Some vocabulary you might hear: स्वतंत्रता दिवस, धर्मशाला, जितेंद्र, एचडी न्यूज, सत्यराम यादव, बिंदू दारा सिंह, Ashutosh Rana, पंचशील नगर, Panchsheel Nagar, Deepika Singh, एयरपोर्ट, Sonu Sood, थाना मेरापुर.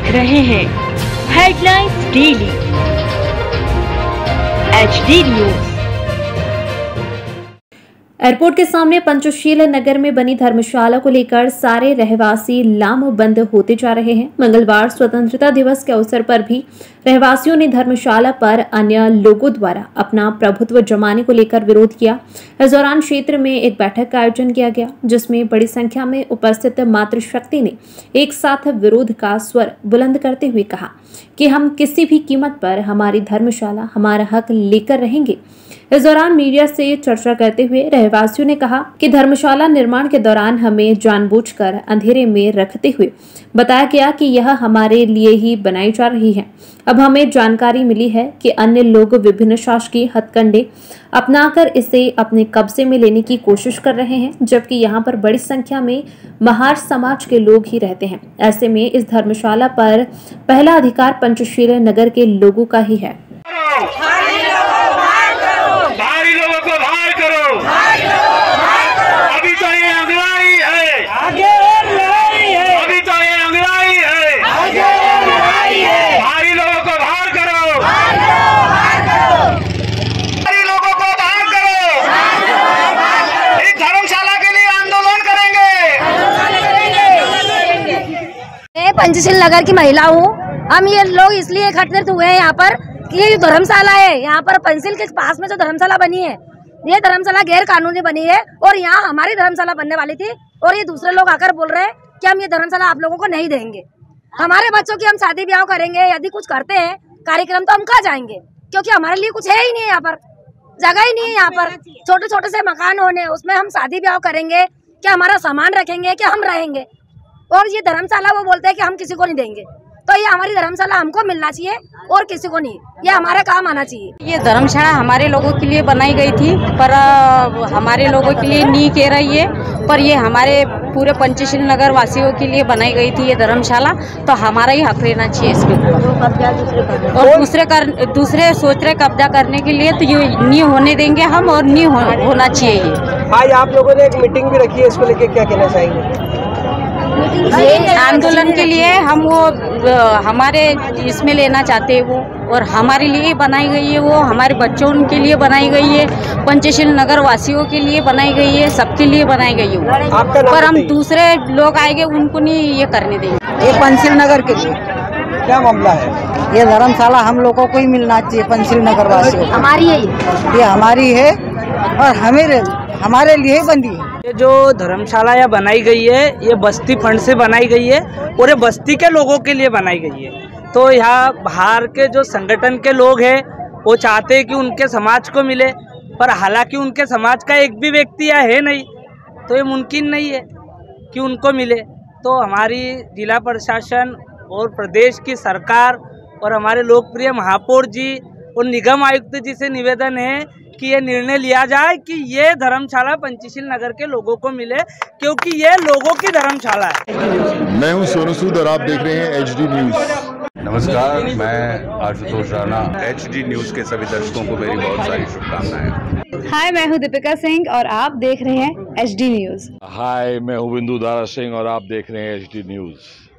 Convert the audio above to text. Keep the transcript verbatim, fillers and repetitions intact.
देख रहे हैं headlines daily एचडी न्यूज। एयरपोर्ट के सामने पंचशील नगर में बनी धर्मशाला को लेकर सारे रहवासी लामबंद होते जा रहे हैं। मंगलवार स्वतंत्रता दिवस के अवसर पर भी रहवासियों ने धर्मशाला पर अन्य लोगों द्वारा अपना प्रभुत्व जमाने को लेकर विरोध किया। इस दौरान क्षेत्र में एक बैठक का आयोजन किया गया, जिसमें बड़ी संख्या में उपस्थित मातृशक्ति ने एक साथ विरोध का स्वर बुलंद करते हुए कहा कि हम किसी भी कीमत पर हमारी धर्मशाला, हमारा हक लेकर रहेंगे। इस दौरान मीडिया से चर्चा करते हुए रहवासियों ने कहा कि धर्मशाला निर्माण के दौरान हमें जानबूझकर अंधेरे में रखते हुए बताया गया कि यह हमारे लिए ही बनाई जा रही है। अब हमें जानकारी मिली है कि अन्य लोग विभिन्न शासकीय हथकंडे अपनाकर इसे अपने कब्जे में लेने की कोशिश कर रहे हैं, जबकि यहाँ पर बड़ी संख्या में महार समाज के लोग ही रहते हैं। ऐसे में इस धर्मशाला पर पहला अधिकार पंचशील नगर के लोगों का ही है। पंचशील नगर की महिला हूँ। हम ये लोग इसलिए एकत्रित हुए हैं यहाँ पर कि ये धर्मशाला है, यहाँ पर पंचशील के पास में जो धर्मशाला बनी है, ये धर्मशाला गैर कानूनी बनी है और यहाँ हमारी धर्मशाला बनने वाली थी और ये दूसरे लोग आकर बोल रहे हैं कि हम ये धर्मशाला आप लोगों को नहीं देंगे। हमारे बच्चों की हम शादी ब्याह करेंगे, यदि कुछ करते हैं कार्यक्रम तो हम कहाँ जाएंगे, क्योंकि हमारे लिए कुछ है ही नहीं, यहाँ पर जगह ही नहीं है। यहाँ पर छोटे छोटे से मकान होने, उसमें हम शादी ब्याह करेंगे, क्या हमारा सामान रखेंगे, क्या हम रहेंगे। और ये धर्मशाला वो बोलते हैं कि हम किसी को नहीं देंगे, तो ये हमारी धर्मशाला हमको मिलना चाहिए और किसी को नहीं, ये हमारा काम आना चाहिए। ये धर्मशाला हमारे लोगों के लिए बनाई गई थी, पर हमारे लोगों के लिए नहीं कह रही है, पर ये हमारे पूरे पंचशील नगर वासियों के लिए बनाई गई थी ये धर्मशाला, तो हमारा ही हक लेना चाहिए इसके ऊपर। और दूसरे कर दूसरे सोच रहे कब्जा करने के लिए, तो ये नहीं होने देंगे हम और नहीं होना चाहिए। ये आज आप लोगों ने एक मीटिंग भी रखी है, इसको लेके क्या कहना चाहेंगे? ये आंदोलन के लिए हम वो हमारे इसमें लेना चाहते हैं, वो और हमारे लिए बनाई गई है, वो हमारे बच्चों के लिए बनाई गई है, पंचशील नगर वासियों के लिए बनाई गई है, सबके लिए बनाई गई है। पर हम दूसरे लोग आएंगे उनको नहीं ये करने देंगे। ये पंचशील नगर के लिए क्या मामला है? ये धर्मशाला हम लोगों को ही मिलना चाहिए, पंचशील नगर वासियों हमारी है, ये हमारी है और हमें हमारे लिए बंदी है। ये जो धर्मशाला यह बनाई गई है, ये बस्ती फंड से बनाई गई है और ये बस्ती के लोगों के लिए बनाई गई है। तो यहाँ बाहर के जो संगठन के लोग हैं, वो चाहते हैं कि उनके समाज को मिले, पर हालांकि उनके समाज का एक भी व्यक्ति यहाँ है नहीं, तो ये मुमकिन नहीं है कि उनको मिले। तो हमारी जिला प्रशासन और प्रदेश की सरकार और हमारे लोकप्रिय महापौर जी और निगम आयुक्त जी से निवेदन है कि ये निर्णय लिया जाए कि ये धर्मशाला पंचशील नगर के लोगों को मिले, क्योंकि ये लोगों की धर्मशाला है। मैं हूँ सोनू सूद और आप देख रहे हैं एचडी न्यूज। नमस्कार, मैं आशुतोष राणा। एचडी न्यूज के सभी दर्शकों को मेरी बहुत सारी शुभकामनाएं। हाय, मैं हूँ दीपिका सिंह और आप देख रहे हैं एचडी न्यूज। हाय, मैं हूँ बिंदू दारा सिंह और आप देख रहे हैं एचडी न्यूज।